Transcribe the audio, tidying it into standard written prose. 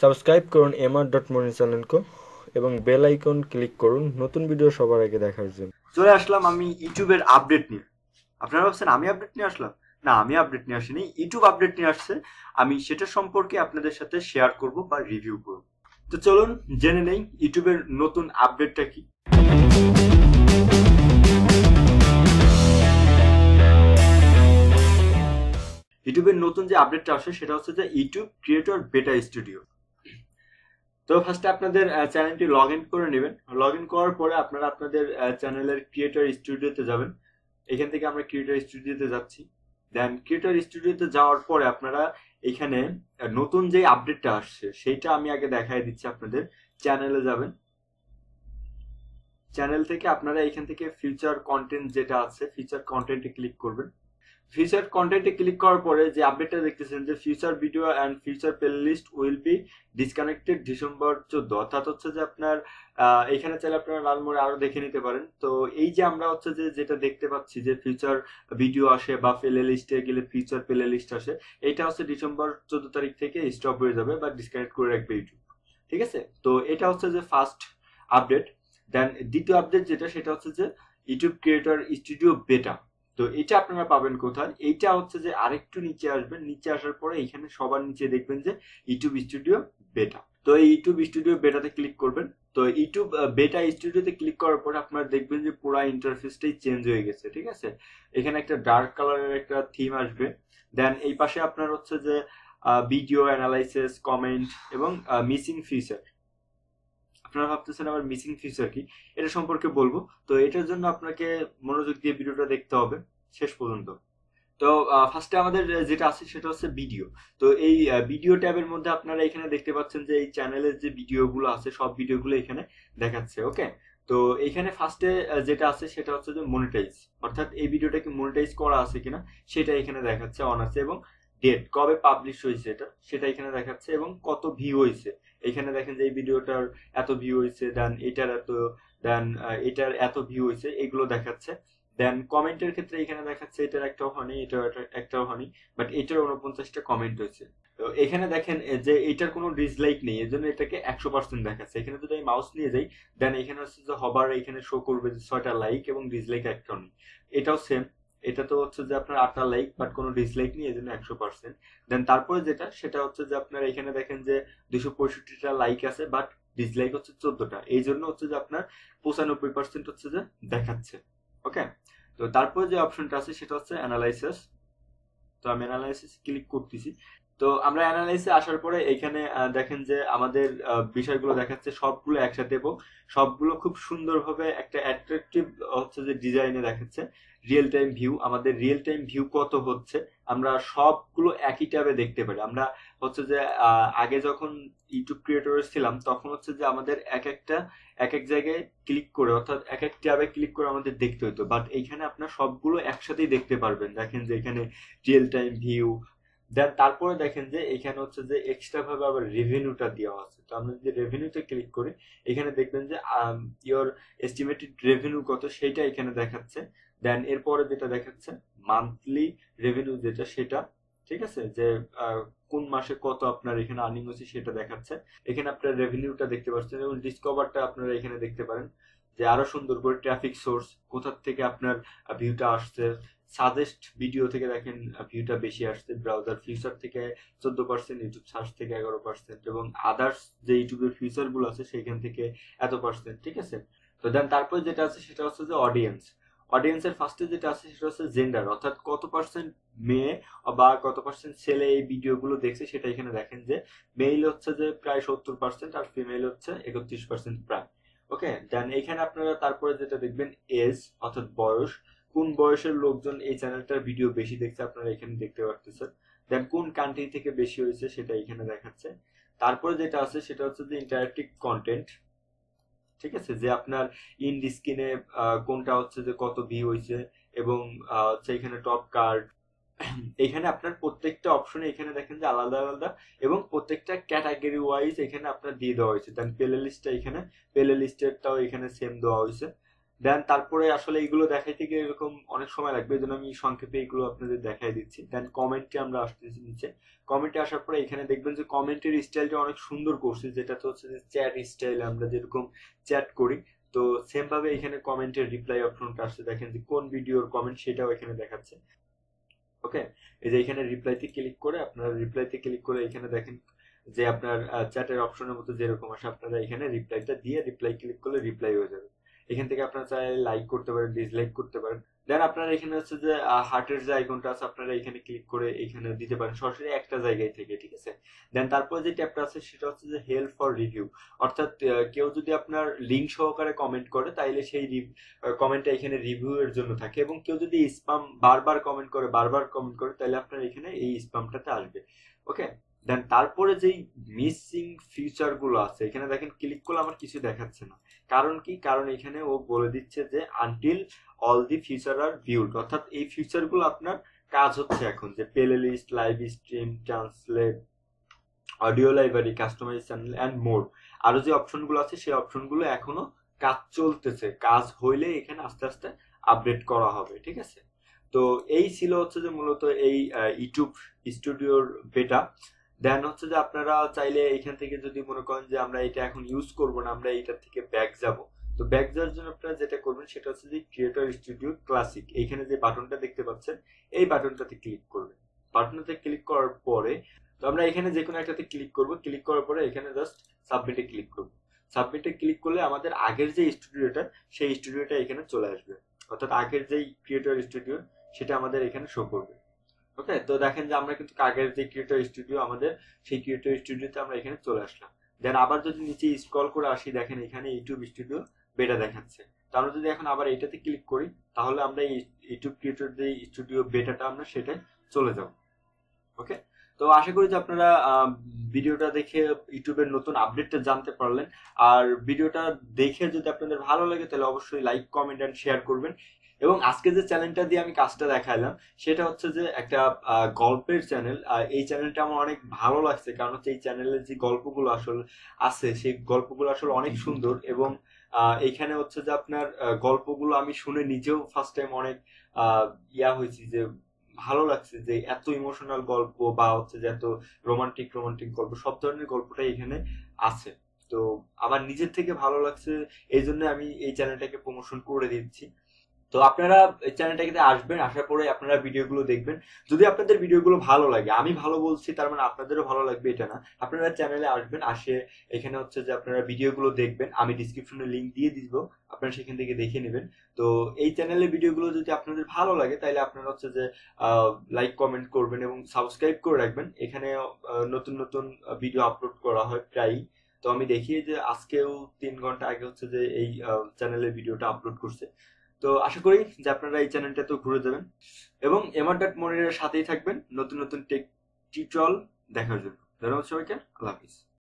Subscribe करुन MR मनिर channel को एवं बेल आइकन क्लिक करुन नतुन भिडियो सबार आगे देखार जोन्नो। चले आसलाम आमी यूट्यूबेर आपडेट निये। आपनारा भाबछेन आमी आपडेट निये आसलाम? ना, आमी आपडेट निये आसिनी, यूट्यूब आपडेट निये आसछे। आमी सेटा सम्पर्के आपनादेर साथे शेयर करब बा रिव्यू करब। तो चलुन जेने नेइ यूट्यूबेर नतुन आपडेटटा कि। यूट्यूब नतून जो आपडेट आसे सेटा होच्छे यूट्यूब क्रिएटर बेटा स्टूडियो। तो फार्स्टे आपनादेर चैनलटी लग इन करे नेबेन। लग इन करार परे आपनारा आपनादेर चैनलेर क्रिएटर स्टूडियोते जाबेन। एखान थेके आमरा क्रिएटर स्टूडियोते जाच्छि। देन क्रिएटर स्टूडियोते जाओयार परे आपनारा एखाने नतून जे आपडेटटा आसछे सेटा आमि आगे देखाई दिच्छि। आपनादेर चैनेले जाबेन। चैनल थेके आपनारा एखान थेके फ्यूचर कन्टेंट जेटा आछे फ्यूचर कन्टेंटे क्लिक करबेन। फ्यूचर कन्टेंटे क्लिक करार परे जे अपडेटटा देखतेছেন যে future video and future playlist will be disconnected December 14। অর্থাৎ হচ্ছে যে আপনার এখানে চাইলে আপনারা লালমোড়ে আরো দেখে নিতে পারেন। তো এই যে আমরা হচ্ছে যে যেটা দেখতে পাচ্ছি যে ফিউচার ভিডিও আসে বা প্লেলিস্টে গেলে ফিউচার প্লেলিস্ট আসে, এটা হচ্ছে ডিসেম্বর 14 তারিখ থেকে স্টপ হয়ে যাবে বা ডিসকানেক্ট করে রাখবে ইউটিউব। ঠিক আছে, তো এটা হচ্ছে যে ফার্স্ট আপডেট। দেন দ্বিতীয় আপডেট যেটা সেটা হচ্ছে যে ইউটিউব ক্রিয়েটর স্টুডিও বেটা। তো এটা আপনারা পাবেন কোথায়? এইটা হচ্ছে যে আরেকটু নিচে আসবেন। নিচে আসার পরে এখানে সবার নিচে দেখবেন যে ইউটিউব স্টুডিও বেটা। তো এই ইউটিউব স্টুডিও বেটাতে ক্লিক করবেন। তো ইউটিউব বেটা স্টুডিওতে ক্লিক করার পরে আপনারা দেখবেন যে পুরো ইন্টারফেসটাই চেঞ্জ হয়ে গেছে। ঠিক আছে, এখানে একটা ডার্ক কালারের একটা থিম আসবে। দেন এই পাশে আপনার হচ্ছে যে ভিডিও অ্যানালাইসিস, কমেন্ট এবং মিসিং ফিচার। আপনারা ভাবতেছেন আবার মিসিং ফিচার কি, এটা সম্পর্কে বলবো। তো এটার জন্য আপনাকে মনোযোগ দিয়ে ভিডিওটা দেখতে হবে শেষ পর্যন্ত। তো ফার্স্টে আমাদের যেটা আছে সেটা হচ্ছে ভিডিও। তো এই ভিডিও ট্যাবের মধ্যে আপনারা এখানে দেখতে পাচ্ছেন যে এই চ্যানেলের যে ভিডিওগুলো আছে সব ভিডিওগুলো এখানে দেখাচ্ছে। ওকে, তো এখানে ফার্স্টে যেটা আছে সেটা হচ্ছে যে মনিটাইজ, অর্থাৎ এই ভিডিওটা কি মনিটাইজ করা আছে কিনা সেটা এখানে দেখাচ্ছে, অন আছে, এবং ডেট কবে পাবলিশ হয়েছে এটা সেটা এখানে দেখাচ্ছে, এবং কত ভিউ হয়েছে এখানে দেখেন যে এই ভিডিওটার এত ভিউ হয়েছে, দেন এটার এত, দেন এটার এত ভিউ হয়েছে, এগুলো দেখাচ্ছে। দেন কমেন্টের ক্ষেত্রে এখানে দেখাচ্ছে এটার একটাও হয়নি, এটার একটাও হয়নি, বাট এটার 49টা কমেন্ট হয়েছে। তো এখানে দেখেন যে এটার কোনো ডিসলাইক নেই, এজন্য এটাকে 100% দেখাচ্ছে। এখানে যদি আমি মাউস নিয়ে যাই দেন এখানে হচ্ছে যে হবার এখানে শো করবে যে 6টা লাইক এবং ডিসলাইক একটাও নেই। এটাও সেম, এটা তো হচ্ছে যে আপনার 8টা লাইক বাট কোনো ডিসলাইক নেই, এজন্য 100%। দেন তারপরে যেটা সেটা হচ্ছে যে আপনার এখানে দেখেন যে 265টা লাইক আছে বাট ডিসলাইক হচ্ছে 14টা, এই জন্য হচ্ছে যে আপনার 95% হচ্ছে যে দেখাচ্ছে। ওকে, তো তারপরে যে অপশনটা আছে সেটা হচ্ছে অ্যানালাইসিস। তো আমি অ্যানালাইসিস ক্লিক করতেছি। তো আমরা অ্যানালাইসিসে আসার পরে এখানে দেখেন যে আমাদের বিষয়গুলো দেখাচ্ছে সবগুলো একসাথে এবং সবগুলো খুব সুন্দরভাবে একটা অ্যাট্রাকটিভ হচ্ছে যে ডিজাইনে দেখাচ্ছে। রিয়েল টাইম ভিউ, আমাদের রিয়েল টাইম ভিউ কত হচ্ছে আমরা সবগুলো একই ট্যাবে দেখতে পারি। আমরা হচ্ছে যে আগে যখন ইউটিউব ক্রিয়েটর ছিলাম তখন হচ্ছে যে আমাদের এক এক জায়গায় ক্লিক করে অর্থাৎ এক এক ট্যাবে ক্লিক করে আমাদের দেখতে হতো, বাট এইখানে আপনার সবগুলো একসাথেই দেখতে পারবেন। দেখেন যে এখানে রিয়েল টাইম ভিউ, দেন তারপরে দেখেন যে এখানে হচ্ছে যে এক্সট্রা ভাবে আবার রেভিনিউটা দেওয়া আছে। তো আমরা যদি রেভিনিউতে ক্লিক করি এখানে দেখবেন যে ইওর এস্টিমেটেড রেভিনিউ কত সেটা এখানে দেখাচ্ছে। দেন এরপরে যেটা দেখাচ্ছে মান্থলি রেভিনিউ যেটা সেটা, ঠিক আছে, যে কোন মাসে কত আপনার এখানে আর্নিং হচ্ছে সেটা দেখাচ্ছে। এখানে আপনার রেভিনিউটা দেখতে পাচ্ছেন এবং ডিসকভারটা আপনারা এখানে দেখতে পারেন যে আরো সুন্দর করে ট্রাফিক সোর্স কোথা থেকে আপনার ভিউটা আসছে। সাজেস্ট ভিডিও থেকে দেখেন ভিউটা বেশি আসছে, ব্রাউজার ফিউচার থেকে 14%, ইউটিউব সার্চ থেকে 11%, এবং আদার্স যে ইউটিউবের ফিউচার গুলো আছে সেখান থেকে এত %। ঠিক আছে, তো দেন তারপরে যেটা আছে সেটা হচ্ছে যে অডিয়েন্স। অডিয়েন্সের ফার্স্টে যেটা আছে সেটা হচ্ছে জেন্ডার, অর্থাৎ কত % মেয়ে বা কত % ছেলে এই ভিডিওগুলো দেখছে সেটা এখানে দেখেন যে মেল হচ্ছে যে প্রায় 70% আর ফিমেল হচ্ছে 31% প্রায়। ওকে, দেন এখানে আপনারা তারপরে যেটা দেখবেন এজ, অর্থাৎ বয়স, কোন বয়সের লোকজন এই চ্যানেলটার ভিডিও বেশি দেখছে আপনারা এখানে দেখতে পারতেছেন। দেন কোন কান্ট্রি থেকে বেশি হয়েছে সেটা এখানে দেখাচ্ছে। তারপরে যেটা আছে সেটা হচ্ছে যে ইন্টারেক্টিভ কন্টেন্ট, ঠিক আছে, যে আপনার ইন্ড স্ক্রিনে কোনটা হচ্ছে যে কত ভিউ হয়েছে এবং হচ্ছে এখানে টপ কার্ড। এখানে আপনার প্রত্যেকটা অপশনে এখানে দেখেন যে আলাদা আলাদা এবং প্রত্যেকটা ক্যাটাগরি ওয়াইজ এখানে আপনার দিয়ে দেওয়া হয়েছে। দেন প্লে লিস্টটা এখানে প্লে লিস্টেরটাও এখানে সেম দেওয়া হয়েছে। দেন তারপরে আসলে এগুলো দেখাইতে গিয়ে এরকম অনেক সময় লাগবে, এজন্য আমি সংক্ষেপে এগুলো আপনাদের দেখাই দিচ্ছি। দেন কমেন্টে আমরা আসতেছি নিচে। কমেন্টে আসার পরে এখানে দেখবেন যে কমেন্টের স্টাইলটা অনেক সুন্দর করছে, যেটা তো হচ্ছে যে চ্যাট স্টাইল, আমরা যেরকম চ্যাট করি তো সেম ভাবে এখানে কমেন্টের রিপ্লাই অপশনটা আসছে। দেখেন যে কোন ভিডিওর কমেন্ট সেটাও এখানে দেখাচ্ছে। ওকে, এই যে এখানে রিপ্লাইতে ক্লিক করে আপনারা রিপ্লাইতে ক্লিক করে এখানে দেখেন যে আপনার চ্যাটের অপশনের মতো যেরকম আসে আপনারা এখানে রিপ্লাইটা দিয়ে রিপ্লাই ক্লিক করলে রিপ্লাই হয়ে যাবে। এখান থেকে আপনারা চাইলে লাইক করতে পারেন, ডিসলাইক করতে পারেন। দেন আপনারা এখানে হচ্ছে যে হার্টের যে আইকনটা আছে আপনারা এখানে ক্লিক করে এখানে দিতে পারেন সরাসরি একটা জায়গায় থেকে, ঠিক আছে। দেন তারপরে যে ট্যাবটা আছে সেটা হচ্ছে যে হেল্প ফর রিভিউ, অর্থাৎ কেউ যদি আপনার লিঙ্ক সহকারে কমেন্ট করে তাহলে সেই কমেন্টটা এখানে রিভিউ এর জন্য থাকে, এবং কেউ যদি স্প্যাম বারবার কমেন্ট করে তাহলে আপনার এখানে এই স্প্যামটাতে আসবে। ওকে, দেন তারপরে যেই মিসিং ফিচার গুলো আছে এখানে দেখেন ক্লিক করলে আমার কিছু দেখাচ্ছে না, কারণ কি? কারণ এখানে ও বলে দিচ্ছে যে until all the feature are viewed, অর্থাৎ এই ফিচার গুলো আপনার কাজ হচ্ছে এখন যে playlist, live stream, translate, audio library, customize channel and more, আরো যে অপশনগুলো আছে সেই অপশনগুলো এখনো কাজ চলতেছে, কাজ হইলে এখানে আস্তে আস্তে আপডেট করা হবে, ঠিক আছে। তো এই ছিল হচ্ছে যে মূলত এই ইউটিউব স্টুডিওর বেটা। দেন হচ্ছে যে আপনারা চাইলে এখান থেকে যদি মনে করেন যে আমরা এটা এখন ইউজ করবো না, আমরা এটা থেকে ব্যাক যাব, তো ব্যাক যাওয়ার জন্য আপনারা যেটা করবেন সেটা হচ্ছে যে ক্রিয়েটর স্টুডিও ক্লাসিক এইখানে যে বাটনটা দেখতে পাচ্ছেন এই বাটনটাতে ক্লিক করবেন। বাটনটাতে ক্লিক করার পরে তো আমরা এখানে যে কোনো একটাতে ক্লিক করবো, ক্লিক করার পরে এখানে জাস্ট সাবমিটে ক্লিক করবো। সাবমিটে ক্লিক করলে আমাদের আগের যে স্টুডিওটা সেই স্টুডিওটা এখানে চলে আসবে, অর্থাৎ আগের যেই ক্রিয়েটর স্টুডিও সেটা আমাদের এখানে শো করবে। ওকে, তো দেখেন যে আমরা কিন্তু আগের যে ক্রিয়েটর স্টুডিও আমাদের সেই ক্রিয়েটর স্টুডিওতে আমরা এখানে চলে আসলাম। দেন আবার যদি নিচে স্ক্রল করে আসি দেখেন এখানে ইউটিউব স্টুডিও বেটা দেখাচ্ছে, তো আমরা যদি এখন আবার এটাতে ক্লিক করি তাহলে আমরা এই ইউটিউব ক্রিয়েটর যে স্টুডিও বেটাটা আমরা সেটাই চলে যাব। ওকে, তো আশা করি যে আপনারা ভিডিওটা দেখে ইউটিউবের নতুন আপডেটটা জানতে পারলেন। আর ভিডিওটা দেখে যদি আপনাদের ভালো লাগে তাহলে অবশ্যই লাইক, কমেন্ট এন্ড শেয়ার করবেন। এবং আজকে যে চ্যানেলটা দিয়ে আমি কাজটা দেখাইলাম সেটা হচ্ছে যে একটা গল্পের চ্যানেল, আর এই চ্যানেলটা আমার অনেক ভালো লাগছে, কারণ হচ্ছে এই চ্যানেলের যে গল্পগুলো আসলে আছে সেই গল্পগুলো আসলে অনেক সুন্দর, এবং এইখানে হচ্ছে যে আপনার গল্পগুলো আমি শুনে নিজেও ফার্স্ট টাইম অনেক হয়েছি, যে ভালো লাগছে যে এত ইমোশনাল গল্প বা হচ্ছে যে এত রোমান্টিক গল্প, সব ধরনের গল্পটাই এখানে আছে। তো আবার নিজের থেকে ভালো লাগছে, এই জন্য আমি এই চ্যানেলটাকে প্রমোশন করে দিচ্ছি। তো আপনারা চ্যানেলটাকে আসবেন, আসার পরে আপনারা ভিডিওগুলো দেখবেন, যদি আপনাদের ভিডিওগুলো ভালো লাগে, আমি ভালো বলছি তার মানে আপনাদেরও ভালো লাগবে এটা না, আপনারা চ্যানেলে আসবেন, আসে এখানে হচ্ছে যে আপনারা ভিডিওগুলো দেখবেন, আমি ডিসক্রিপশনে লিঙ্ক দিয়ে দিব, আপনারা সেখান থেকে দেখে নেবেন। তো এই চ্যানেলের ভিডিওগুলো যদি আপনাদের ভালো লাগে তাহলে আপনারা হচ্ছে যে লাইক, কমেন্ট করবেন এবং সাবস্ক্রাইব করে রাখবেন। এখানে নতুন নতুন ভিডিও আপলোড করা হয় প্রায়ই, তো আমি দেখি যে আজকেও 3 ঘন্টা আগে হচ্ছে যে এই চ্যানেলের ভিডিওটা আপলোড করছে। তো আশা করি যে আপনারা এই চ্যানেলটাতেও ঘুরে যাবেন এবং mr.monir এর সাথেই থাকবেন নতুন নতুন টেক টিউটোরিয়াল দেখার জন্য। ধন্যবাদ সবাইকে, আল্লাহ হাফিজ।